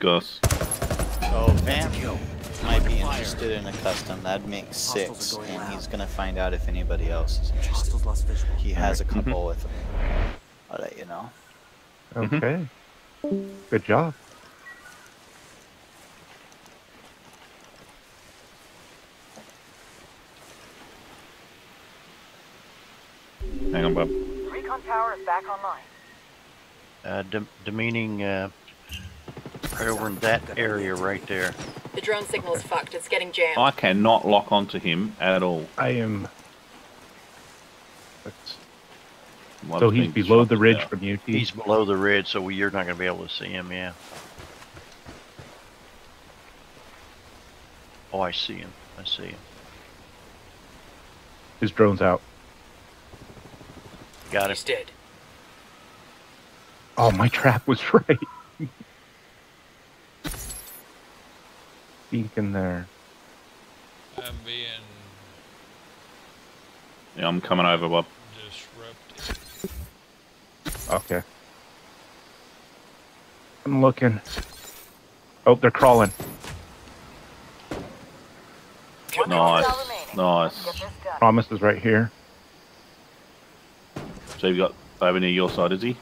Gus. Oh, Vamp might be interested in a custom. That'd make 6, and he's gonna find out if anybody else is interested. He has a couple with him. I'll let you know. Okay. Good job. Hang on, Bob. Recon tower is back online. Demeaning right over in that area right there. The drone signal's fucked. It's getting jammed. I cannot lock onto him at all. I am. So he's below the ridge from you. He's below the ridge, so you're not going to be able to see him. Yeah. Oh, I see him. I see him. His drone's out. Got him. He's dead. Oh, my trap was right. Peek in there. I'm being. Yeah, I'm coming over, Bob. Disrupted. Okay. I'm looking. Oh, they're crawling. Nice. Nice. Promise is right here. So you've got over near your side, is he?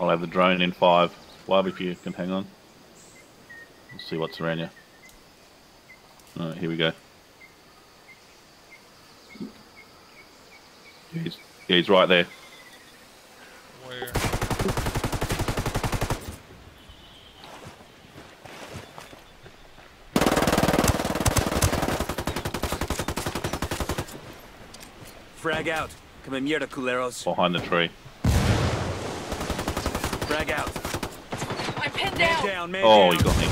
I'll have the drone in 5. Lab, if you can hang on. We'll see what's around you. Alright, here we go. He's right there. Where? Frag out. Come in here, culeros. Behind the tree. Frag out. I'm pinned down. Man down. You got me.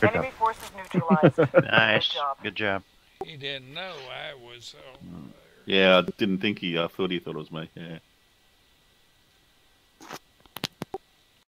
Enemy forces neutralized. Nice. Good job. Good job. He didn't know I was over there. Yeah, I didn't think he. I thought he thought it was me. Yeah.